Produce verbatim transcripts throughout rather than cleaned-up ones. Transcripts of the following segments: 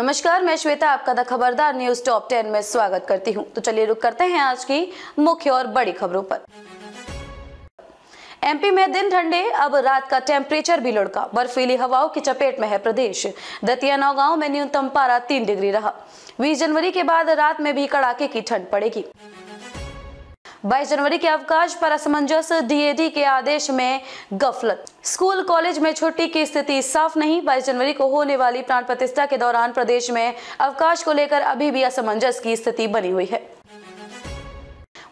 नमस्कार, मैं श्वेता आपका द ख़बरदार न्यूज टॉप टेन में स्वागत करती हूं। तो चलिए रुक करते हैं आज की मुख्य और बड़ी खबरों पर। एमपी में दिन ठंडे, अब रात का टेम्परेचर भी लुढ़का, बर्फीली हवाओं की चपेट में है प्रदेश। दतिया नौगांव में न्यूनतम पारा तीन डिग्री रहा। बीस जनवरी के बाद रात में भी कड़ाके की ठंड पड़ेगी। बाईस जनवरी के अवकाश पर असमंजस, डीएडी के आदेश में गफलत। स्कूल कॉलेज में छुट्टी की स्थिति साफ नहीं। बाईस जनवरी को होने वाली प्राण प्रतिष्ठा के दौरान प्रदेश में अवकाश को लेकर अभी भी असमंजस की स्थिति बनी हुई है।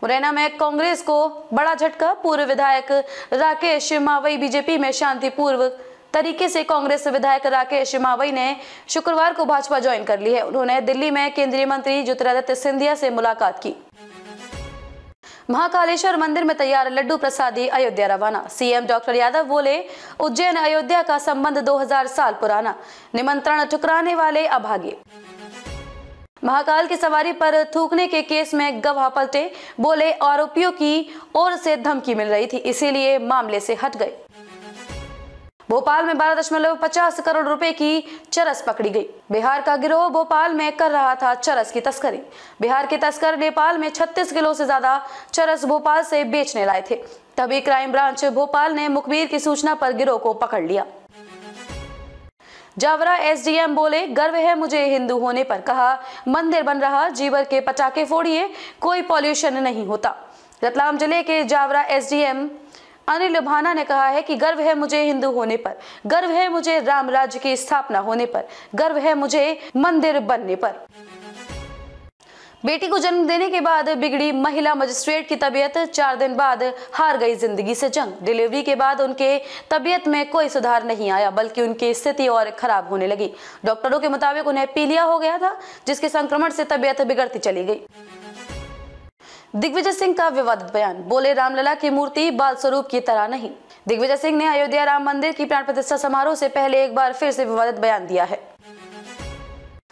मुरैना में कांग्रेस को बड़ा झटका, पूर्व विधायक राकेश मावई बीजेपी में शांतिपूर्ण तरीके से कांग्रेस विधायक राकेश मावई ने शुक्रवार को भाजपा ज्वाइन कर ली है। उन्होंने दिल्ली में केंद्रीय मंत्री ज्योतिरादित्य सिंधिया से मुलाकात की। महाकालेश्वर मंदिर में तैयार लड्डू प्रसादी अयोध्या रवाना। सीएम डॉक्टर यादव बोले, उज्जैन अयोध्या का संबंध दो हज़ार साल पुराना, निमंत्रण ठुकराने वाले अभागे। महाकाल की सवारी पर थूकने के केस में गवाह पलटे, बोले आरोपियों की ओर से धमकी मिल रही थी, इसीलिए मामले से हट गए। भोपाल में बारह दशमलव पचास करोड़ रुपए की चरस पकड़ी गई। बिहार का गिरोह भोपाल में कर रहा था चरस की तस्करी। बिहार के तस्कर नेपाल में छत्तीस किलो से ज्यादा चरस भोपाल से बेचने लाए थे, तभी क्राइम ब्रांच भोपाल ने मुखबिर की सूचना पर गिरोह को पकड़ लिया। जावरा एस डी एम बोले, गर्व है मुझे हिंदू होने पर। कहा, मंदिर बन रहा, जीवर के पटाखे फोड़िए, कोई पॉल्यूशन नहीं होता। रतलाम जिले के Jaora S D M Anil Lubhana ने कहा है कि गर्व है मुझे हिंदू होने पर, गर्व है मुझे राम राज्य की स्थापना होने पर, गर्व है मुझे मंदिर बनने पर। बेटी को जन्म देने के बाद बिगड़ी महिला मजिस्ट्रेट की तबीयत, चार दिन बाद हार गई जिंदगी से जंग। डिलीवरी के बाद उनके तबीयत में कोई सुधार नहीं आया, बल्कि उनकी स्थिति और खराब होने लगी। डॉक्टरों के मुताबिक उन्हें पीलिया हो गया था, जिसके संक्रमण से तबीयत बिगड़ती चली गई। दिग्विजय सिंह का विवादित बयान, बोले रामलला की मूर्ति बाल स्वरूप की तरह नहीं। दिग्विजय सिंह ने अयोध्या राम मंदिर की प्राण प्रतिष्ठा समारोह से पहले एक बार फिर से विवादित बयान दिया है।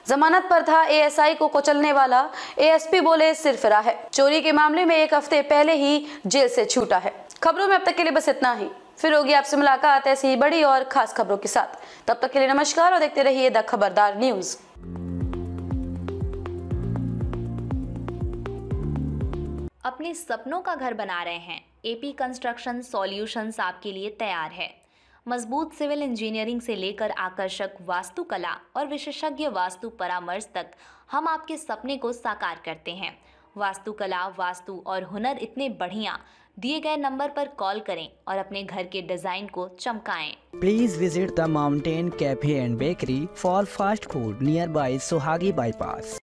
जमानत पर था ए एस आई को कुचलने वाला, ए एस पी बोले सिर फिरा है, चोरी के मामले में एक हफ्ते पहले ही जेल से छूटा है। खबरों में अब तक के लिए बस इतना ही। फिर होगी आपसे मुलाकात ऐसी ही बड़ी और खास खबरों के साथ। तब तक के लिए नमस्कार और देखते रहिए द खबरदार न्यूज। अपने सपनों का घर बना रहे हैं? एपी कंस्ट्रक्शन सोल्यूशन आपके लिए तैयार है। मजबूत सिविल इंजीनियरिंग से लेकर आकर्षक वास्तुकला और विशेषज्ञ वास्तु परामर्श तक हम आपके सपने को साकार करते हैं। वास्तुकला, वास्तु और हुनर इतने बढ़िया। दिए गए नंबर पर कॉल करें और अपने घर के डिजाइन को चमकाएं। Please visit the mountain cafe and bakery for fast food near by Sohagi bypass.